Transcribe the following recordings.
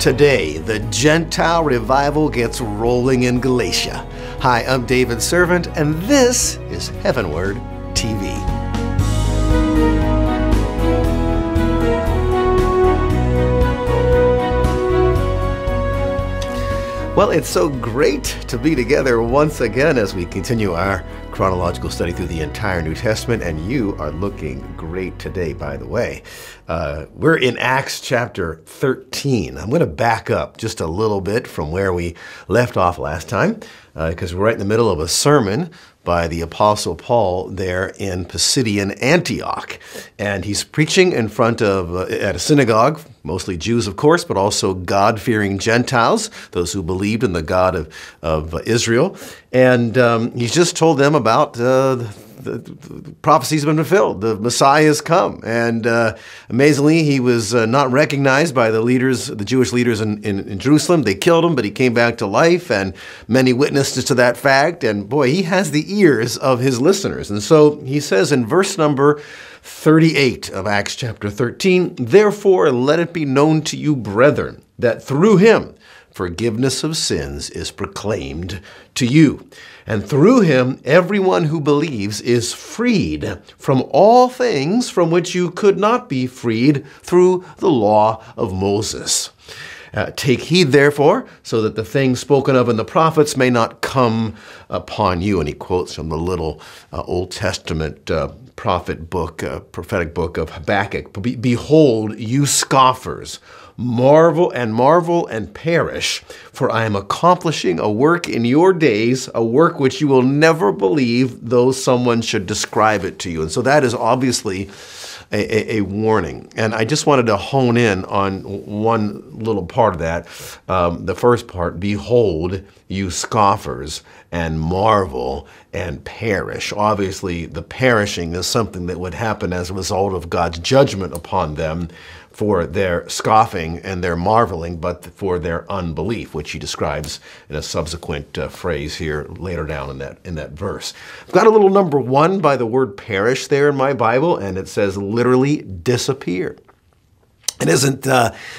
Today, the Gentile revival gets rolling in Galatia. Hi, I'm David Servant, and this is HeavenWord TV. Well, it's so great to be together once again as we continue our chronological study through the entire New Testament, and you are looking great today, by the way. We're in Acts chapter 13. I'm going to back up just a little bit from where we left off last time, because we're right in the middle of a sermon by the Apostle Paul there in Pisidian Antioch. And he's preaching in front of, at a synagogue, mostly Jews, of course, but also God-fearing Gentiles, those who believed in the God of Israel. And he's just told them about the prophecies have been fulfilled. The Messiah has come. And amazingly, he was not recognized by the leaders, the Jewish leaders in Jerusalem. They killed him, but he came back to life, and many witnesses to that fact. And boy, he has the ears of his listeners. And so he says in verse number 38 of Acts chapter 13, "Therefore let it be known to you, brethren, that through him forgiveness of sins is proclaimed to you. And through him, everyone who believes is freed from all things from which you could not be freed through the law of Moses. Take heed, therefore, so that the things spoken of in the prophets may not come upon you." And he quotes from the little Old Testament prophetic book of Habakkuk. "Behold, you scoffers, marvel and perish, for I am accomplishing a work in your days, a work which you will never believe, though someone should describe it to you." And so that is obviously a warning. And I just wanted to hone in on one little part of that, the first part, "Behold, you scoffers, and marvel and perish." Obviously, the perishing is something that would happen as a result of God's judgment upon them for their scoffing and their marveling, but for their unbelief, which he describes in a subsequent phrase here later down in that verse. I've got a little number one by the word perish there in my Bible, and it says literally disappear. And isn't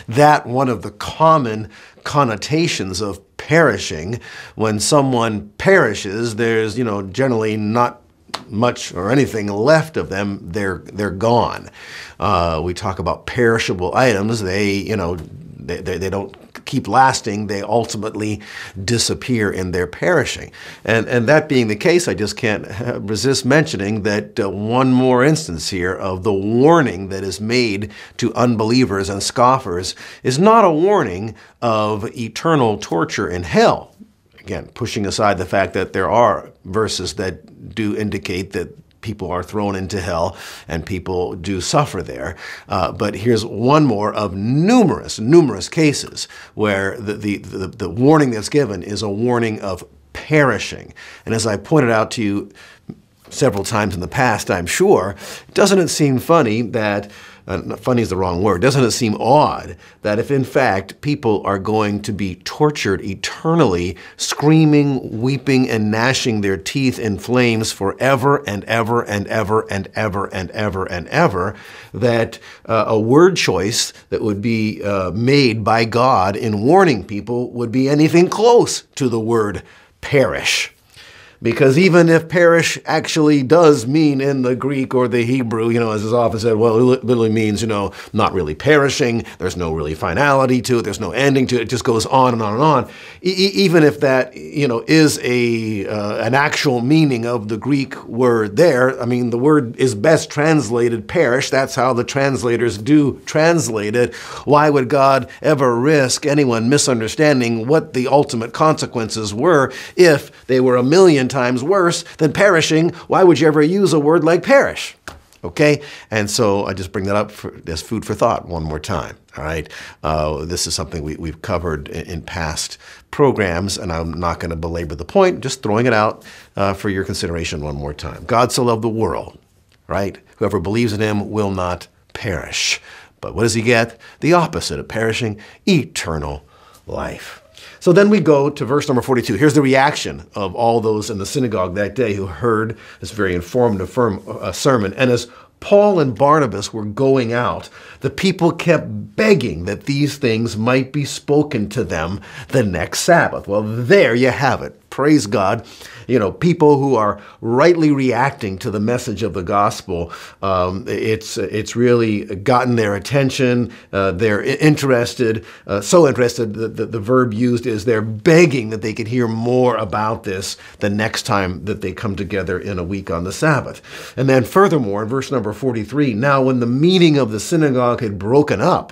that one of the common connotations of perishing? When someone perishes, there's, you know, generally not much or anything left of them. They're gone. We talk about perishable items. They don't keep lasting. They ultimately disappear in their perishing. And that being the case, I just can't resist mentioning that one more instance here of the warning that is made to unbelievers and scoffers is not a warning of eternal torture in hell. Again, pushing aside the fact that there are verses that do indicate that people are thrown into hell and people do suffer there. But here's one more of numerous cases where the warning that's given is a warning of perishing. And as I pointed out to you several times in the past, I'm sure, doesn't it seem funny that funny is the wrong word. Doesn't it seem odd that if, in fact, people are going to be tortured eternally, screaming, weeping, and gnashing their teeth in flames forever and ever and ever and ever and ever and ever, that a word choice that would be made by God in warning people would be anything close to the word perish? Because even if perish actually does mean in the Greek or the Hebrew, you know, as is often said, well, it literally means, you know, not really perishing. There's no really finality to it. There's no ending to it. It just goes on and on and on. Even if that, you know, is an actual meaning of the Greek word there, I mean, the word is best translated perish. That's how the translators do translate it. Why would God ever risk anyone misunderstanding what the ultimate consequences were if they were a million times worse than perishing? Why would you ever use a word like perish? Okay? And so I just bring that up as food for thought one more time. All right? This is something we've covered in past programs, and I'm not going to belabor the point, just throwing it out for your consideration one more time. God so loved the world, right? Whoever believes in him will not perish. But what does he get? The opposite of perishing, eternal life. So then we go to verse number 42. Here's the reaction of all those in the synagogue that day who heard this very informative sermon. And as Paul and Barnabas were going out, the people kept begging that these things might be spoken to them the next Sabbath. Well, there you have it. Praise God. You know, people who are rightly reacting to the message of the gospel, it's really gotten their attention. They're interested, so interested that the verb used is they're begging that they could hear more about this the next time that they come together in a week on the Sabbath. And then furthermore, in verse number 43, now when the meeting of the synagogue had broken up,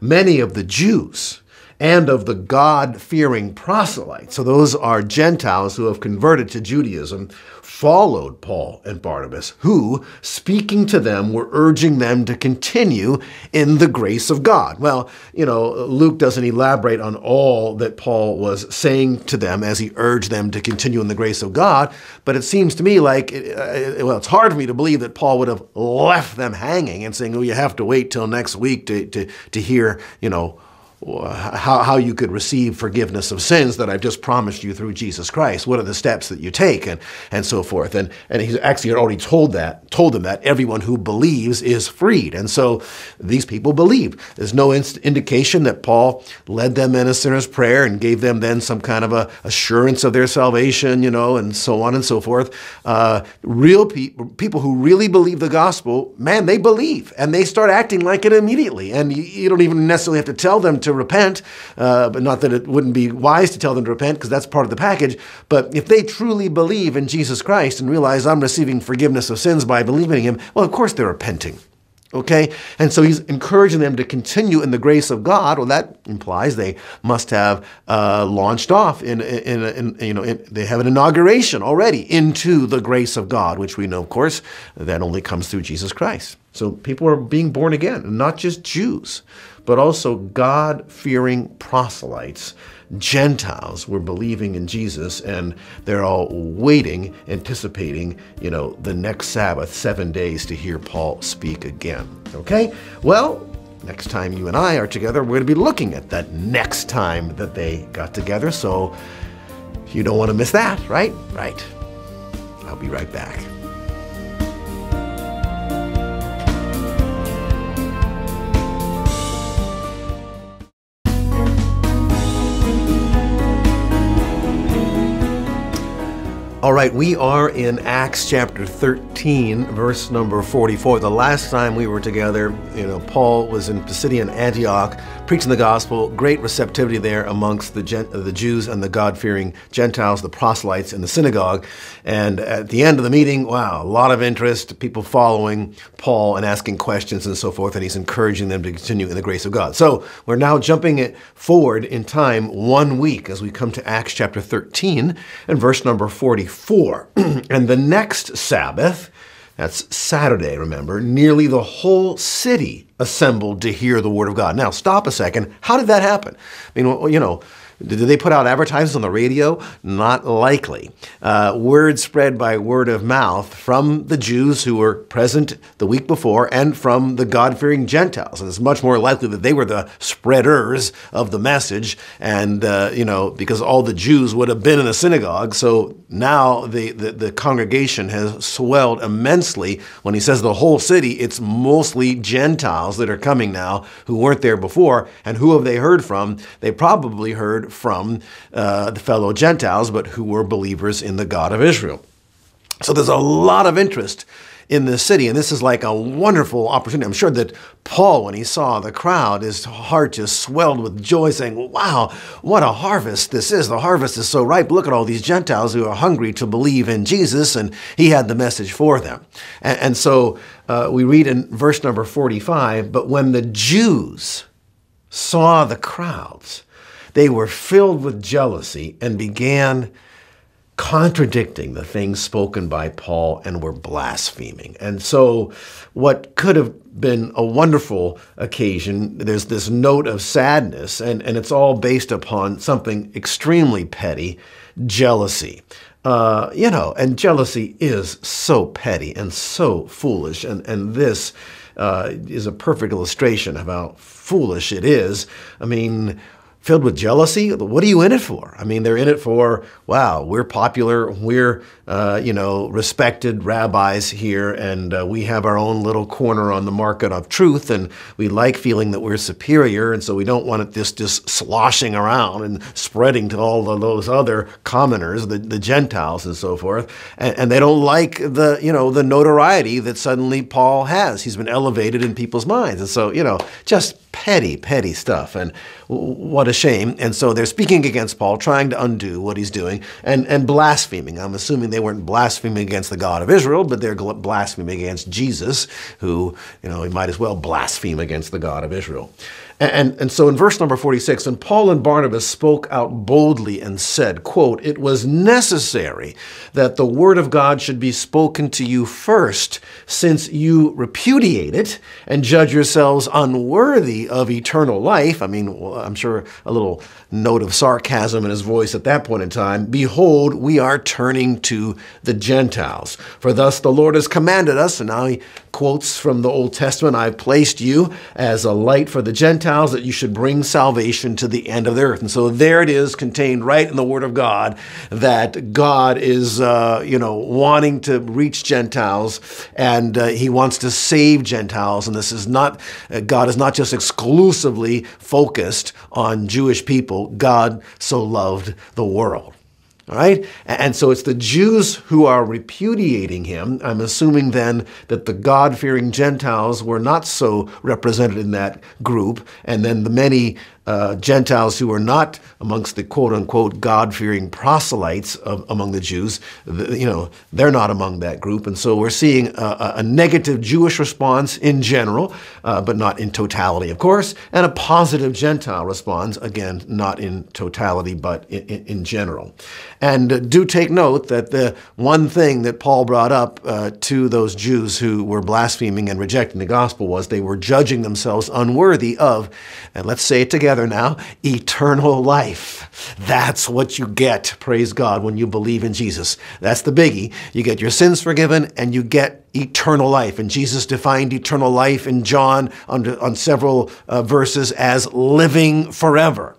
many of the Jews and of the God-fearing proselytes, so those are Gentiles who have converted to Judaism, followed Paul and Barnabas, who, speaking to them, were urging them to continue in the grace of God. Well, you know, Luke doesn't elaborate on all that Paul was saying to them as he urged them to continue in the grace of God, but it seems to me like, well, it's hard for me to believe that Paul would have left them hanging and saying, oh, you have to wait till next week to hear, you know, how you could receive forgiveness of sins that I've just promised you through Jesus Christ. What are the steps that you take, and so forth. And he's actually already told them that everyone who believes is freed. And so these people believed. There's no indication that Paul led them in a sinner's prayer and gave them then some kind of a assurance of their salvation, you know, and so on and so forth. Real people who really believe the gospel, man, they believe and they start acting like it immediately. And you don't even necessarily have to tell them to repent, but not that it wouldn't be wise to tell them to repent because that's part of the package. But if they truly believe in Jesus Christ and realize I'm receiving forgiveness of sins by believing in him, well, of course they're repenting. Okay? And so he's encouraging them to continue in the grace of God. Well, that implies they must have launched off they have an inauguration already into the grace of God, which we know, of course, that only comes through Jesus Christ. So people are being born again, not just Jews, but also God-fearing proselytes. Gentiles were believing in Jesus, and they're all waiting, anticipating, you know, the next Sabbath, 7 days, to hear Paul speak again. Okay? Well, next time you and I are together, we're going to be looking at that next time that they got together. So you don't want to miss that, right? Right. I'll be right back. All right, we are in Acts chapter 13, verse number 44. The last time we were together, you know, Paul was in Pisidian Antioch preaching the gospel, great receptivity there amongst the Jews and the God-fearing Gentiles, the proselytes in the synagogue. And at the end of the meeting, wow, a lot of interest, people following Paul and asking questions and so forth, and he's encouraging them to continue in the grace of God. So we're now jumping it forward in time 1 week as we come to Acts chapter 13 and verse number 44. And the next Sabbath, that's Saturday, remember, nearly the whole city assembled to hear the word of God. Now, stop a second. How did that happen? I mean, you know, did they put out advertisements on the radio? Not likely. Word spread by word of mouth from the Jews who were present the week before and from the God-fearing Gentiles. And it's much more likely that they were the spreaders of the message. And, you know, because all the Jews would have been in the synagogue. So now the congregation has swelled immensely. When he says the whole city, it's mostly Gentiles that are coming now who weren't there before. And who have they heard from? They probably heard from the fellow Gentiles, but who were believers in the God of Israel. So there's a lot of interest in this city, and this is like a wonderful opportunity. I'm sure that Paul, when he saw the crowd, his heart just swelled with joy, saying, wow, what a harvest this is. The harvest is so ripe. Look at all these Gentiles who are hungry to believe in Jesus, and he had the message for them. And so we read in verse number 45, but when the Jews saw the crowds, they were filled with jealousy and began contradicting the things spoken by Paul and were blaspheming. And so what could have been a wonderful occasion, there's this note of sadness, and it's all based upon something extremely petty, jealousy. You know, and jealousy is so petty and so foolish, and this is a perfect illustration of how foolish it is. I mean, filled with jealousy? What are you in it for? I mean, they're in it for, wow, we're popular, we're, respected rabbis here, and we have our own little corner on the market of truth, and we like feeling that we're superior, and so we don't want this just sloshing around and spreading to all of those other commoners, the Gentiles and so forth. And they don't like the, the notoriety that suddenly Paul has. He's been elevated in people's minds. And so, just petty, petty stuff, and what a shame. And so they're speaking against Paul, trying to undo what he's doing, and blaspheming. I'm assuming they weren't blaspheming against the God of Israel, but they're blaspheming against Jesus, who, he might as well blaspheme against the God of Israel. And so in verse number 46, and Paul and Barnabas spoke out boldly and said, quote, "It was necessary that the word of God should be spoken to you first, since you repudiate it and judge yourselves unworthy of eternal life." I mean, I'm sure a little note of sarcasm in his voice at that point in time. "Behold, we are turning to the Gentiles. For thus the Lord has commanded us," and now he quotes from the Old Testament, "I placed you as a light for the Gentiles, that you should bring salvation to the end of the earth." And so there it is, contained right in the Word of God, that God is, wanting to reach Gentiles, and He wants to save Gentiles. And this is not, God is not just exclusively focused on Jewish people. God so loved the world. All right? And so it's the Jews who are repudiating him. I'm assuming then that the God-fearing Gentiles were not so represented in that group. And then the many Gentiles who were not amongst the quote-unquote God-fearing proselytes among the Jews, they're not among that group. And so we're seeing a negative Jewish response in general, but not in totality, of course, and a positive Gentile response, again, not in totality, but in general. And do take note that the one thing that Paul brought up to those Jews who were blaspheming and rejecting the gospel was they were judging themselves unworthy of, and let's say it together now, eternal life. That's what you get, praise God, when you believe in Jesus. That's the biggie. You get your sins forgiven and you get eternal life. And Jesus defined eternal life in John on several verses as living forever.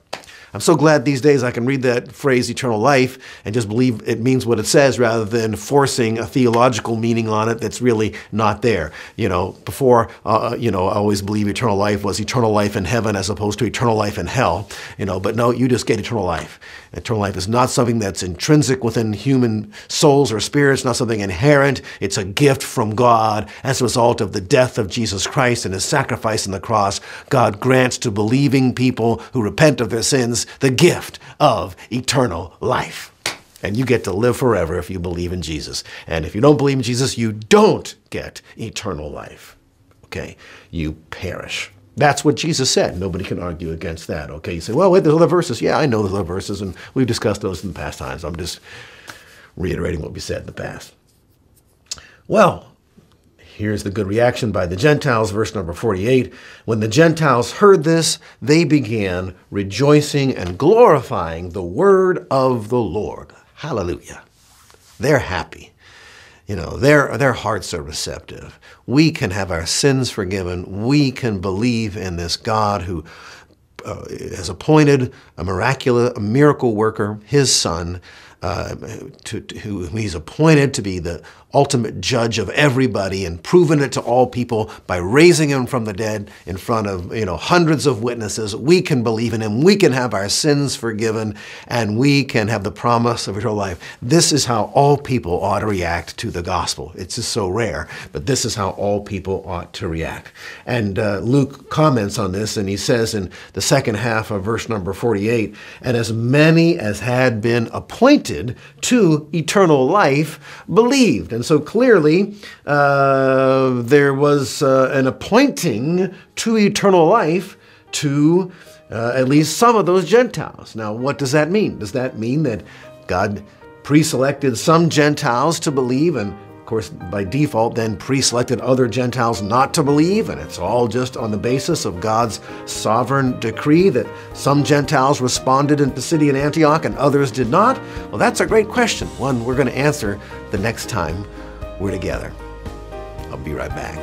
I'm so glad these days I can read that phrase, eternal life, and just believe it means what it says rather than forcing a theological meaning on it that's really not there. Before, I always believed eternal life was eternal life in heaven as opposed to eternal life in hell, but no, you just get eternal life. Eternal life is not something that's intrinsic within human souls or spirits, not something inherent. It's a gift from God as a result of the death of Jesus Christ and his sacrifice on the cross. God grants to believing people who repent of their sins the gift of eternal life. And you get to live forever if you believe in Jesus. And if you don't believe in Jesus, you don't get eternal life. Okay? You perish. That's what Jesus said. Nobody can argue against that. Okay? You say, well, wait, there's other verses. Yeah, I know there's other verses, and we've discussed those in the past times. I'm just reiterating what we said in the past. Well, here's the good reaction by the Gentiles, verse number 48. When the Gentiles heard this, they began rejoicing and glorifying the word of the Lord. Hallelujah. They're happy. Their hearts are receptive. We can have our sins forgiven. We can believe in this God who has appointed a miracle worker, his son, who he's appointed to be the ultimate judge of everybody, and proven it to all people by raising him from the dead in front of hundreds of witnesses. We can believe in him. We can have our sins forgiven, and we can have the promise of eternal life. This is how all people ought to react to the gospel. It's just so rare, but this is how all people ought to react. And Luke comments on this, and he says in the second half of verse number 48, "And as many as had been appointed to eternal life believed." And so clearly there was an appointing to eternal life to at least some of those Gentiles. Now, what does that mean? Does that mean that God pre-selected some Gentiles to believe, and of course by default then pre-selected other Gentiles not to believe, and it's all just on the basis of God's sovereign decree that some Gentiles responded in Pisidian Antioch and others did not? Well, that's a great question, one we're going to answer the next time we're together. I'll be right back.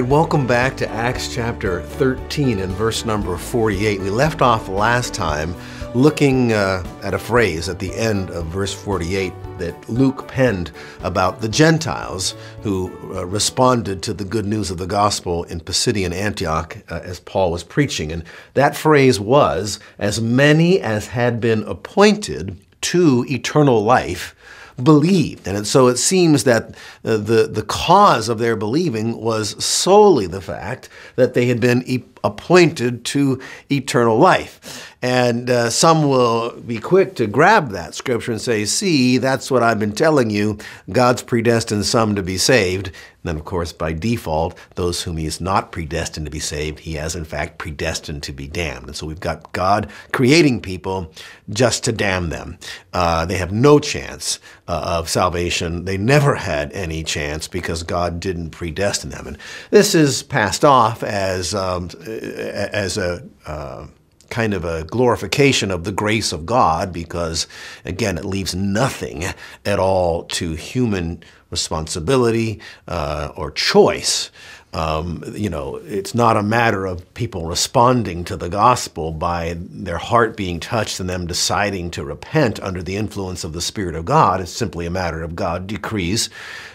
right, welcome back to Acts chapter 13 and verse number 48. We left off last time looking at a phrase at the end of verse 48 that Luke penned about the Gentiles who responded to the good news of the gospel in Pisidian Antioch as Paul was preaching. And that phrase was, as many as had been appointed to eternal life believed. And so it seems that the cause of their believing was solely the fact that they had been appointed to eternal life. And some will be quick to grab that scripture and say, see, that's what I've been telling you. God's predestined some to be saved. And then, of course, by default, those whom he is not predestined to be saved, he has, in fact, predestined to be damned. And so we've got God creating people just to damn them. They have no chance of salvation. They never had any chance because God didn't predestine them. And this is passed off as a kind of a glorification of the grace of God because, again, it leaves nothing at all to human responsibility or choice. You know, it's not a matter of people responding to the gospel by their heart being touched and them deciding to repent under the influence of the Spirit of God. It's simply a matter of God decrees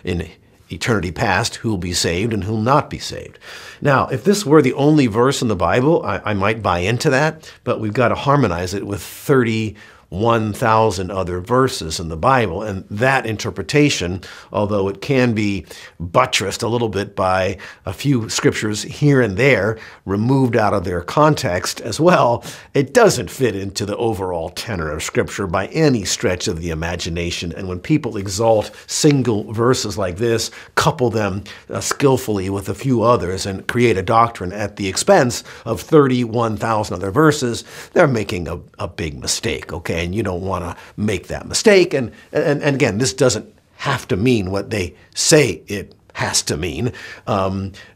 in eternity past who'll be saved and who'll not be saved. Now, if this were the only verse in the Bible, I might buy into that, but we've got to harmonize it with 31,000 other verses in the Bible, and that interpretation, although it can be buttressed a little bit by a few scriptures here and there, removed out of their context as well, it doesn't fit into the overall tenor of scripture by any stretch of the imagination. And when people exalt single verses like this, couple them skillfully with a few others, and create a doctrine at the expense of 31,000 other verses, they're making a big mistake, okay? And you don't want to make that mistake. And again, this doesn't have to mean what they say it has to mean.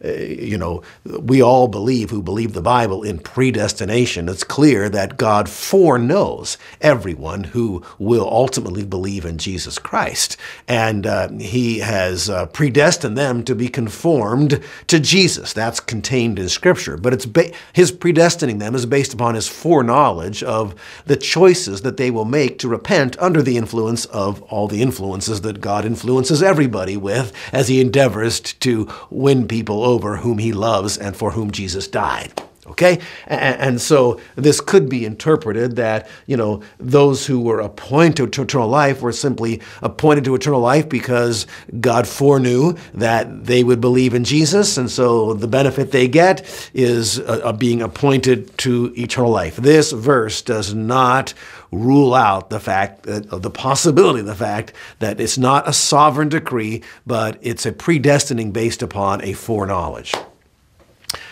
You know, we all believe who believe the Bible in predestination. It's clear that God foreknows everyone who will ultimately believe in Jesus Christ. And he has predestined them to be conformed to Jesus. That's contained in Scripture. But it's his predestining them is based upon his foreknowledge of the choices that they will make to repent under the influence of all the influences that God influences everybody with as he endeavors to win people over whom he loves and for whom Jesus died. Okay? And so this could be interpreted that, you know, those who were appointed to eternal life were simply appointed to eternal life because God foreknew that they would believe in Jesus, and so the benefit they get is being appointed to eternal life. This verse does not rule out the fact, the possibility of the fact that it's not a sovereign decree, but it's a predestining based upon a foreknowledge.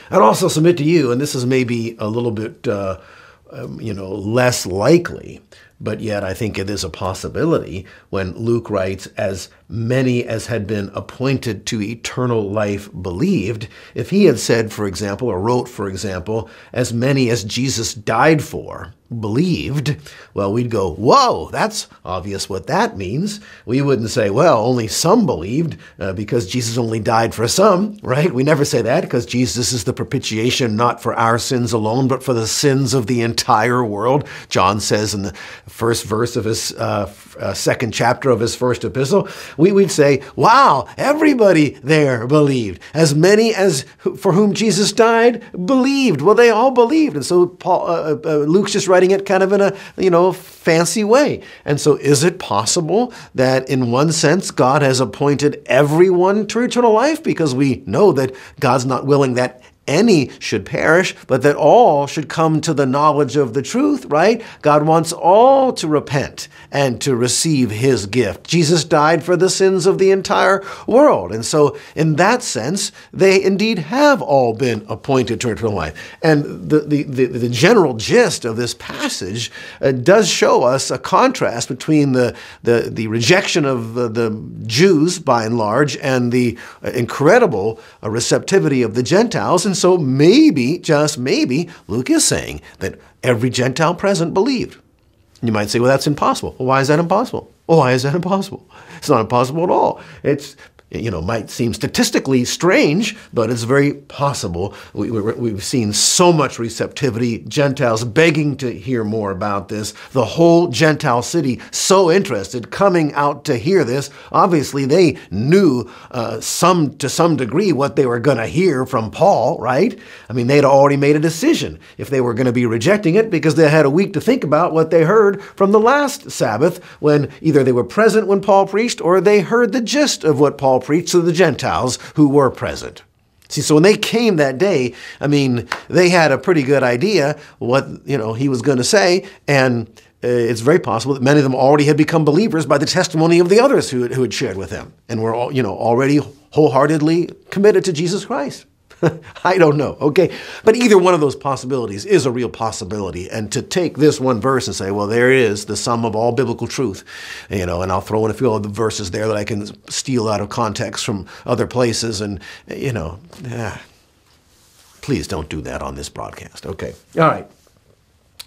I'd also submit to you, and this is maybe a little bit, you know, less likely, but yet I think it is a possibility when Luke writes, as many as had been appointed to eternal life believed. If he had said, for example, or wrote, for example, as many as Jesus died for believed, well, we'd go, whoa, that's obvious what that means. We wouldn't say, well, only some believed because Jesus only died for some, right? We never say that because Jesus is the propitiation not for our sins alone, but for the sins of the entire world. John says in the first verse of his second chapter of his first epistle, we'd say, wow, everybody there believed. As many as for whom Jesus died believed. Well, they all believed. And so Paul, Luke's just writing it kind of in a, you know, fancy way. And so is it possible that in one sense God has appointed everyone to eternal life? Because we know that God's not willing that any should perish, but that all should come to the knowledge of the truth, right? God wants all to repent and to receive his gift. Jesus died for the sins of the entire world. And so in that sense, they indeed have all been appointed to eternal life. And the general gist of this passage does show us a contrast between the rejection of the Jews by and large and the incredible receptivity of the Gentiles. And so maybe, just maybe, Luke is saying that every Gentile present believed. You might say, well, that's impossible. Well, why is that impossible? Well, why is that impossible? It's not impossible at all. It's might seem statistically strange, but it's very possible. We've seen so much receptivity, Gentiles begging to hear more about this, the whole Gentile city so interested, coming out to hear this. Obviously, they knew to some degree what they were going to hear from Paul, right? I mean, they'd already made a decision if they were going to be rejecting it, because they had a week to think about what they heard from the last Sabbath, when either they were present when Paul preached or they heard the gist of what Paul preached to the Gentiles who were present. See, so when they came that day, I mean, they had a pretty good idea what, he was going to say, and it's very possible that many of them already had become believers by the testimony of the others who had shared with them and were, already wholeheartedly committed to Jesus Christ. I don't know, okay? But either one of those possibilities is a real possibility. And to take this one verse and say, well, there is the sum of all biblical truth, and I'll throw in a few other verses there that I can steal out of context from other places, and, please don't do that on this broadcast, okay? All right.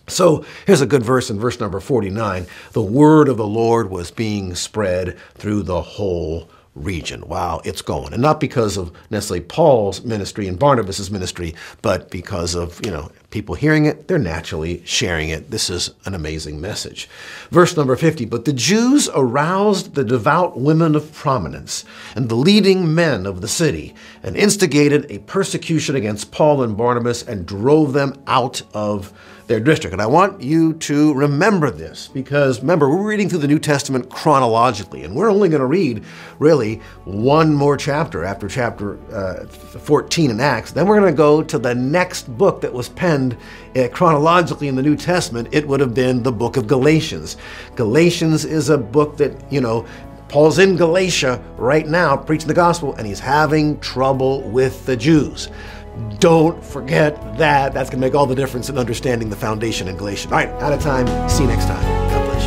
So here's a good verse in verse number 49. The word of the Lord was being spread through the whole region. Wow, it's going. And not because of necessarily Paul's ministry and Barnabas's ministry, but because of, people hearing it, they're naturally sharing it. This is an amazing message. Verse number 50, but the Jews aroused the devout women of prominence and the leading men of the city and instigated a persecution against Paul and Barnabas and drove them out of their district. And I want you to remember this, because remember, we're reading through the New Testament chronologically, and we're only going to read really one more chapter after chapter 14 in Acts. Then we're going to go to the next book that was penned chronologically in the New Testament. It would have been the book of Galatians. Galatians is a book that, Paul's in Galatia right now preaching the gospel, and he's having trouble with the Jews. Don't forget that. That's going to make all the difference in understanding the foundation in Galatians. All right, out of time. See you next time. God bless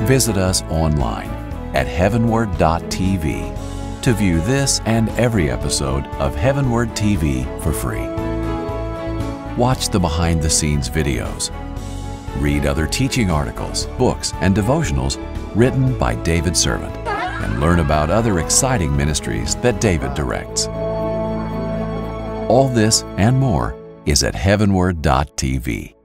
you. Visit us online at heavenword.tv. to view this and every episode of HeavenWord TV for free. Watch the behind-the-scenes videos. Read other teaching articles, books, and devotionals written by David Servant, and learn about other exciting ministries that David directs. All this and more is at HeavenWord.tv.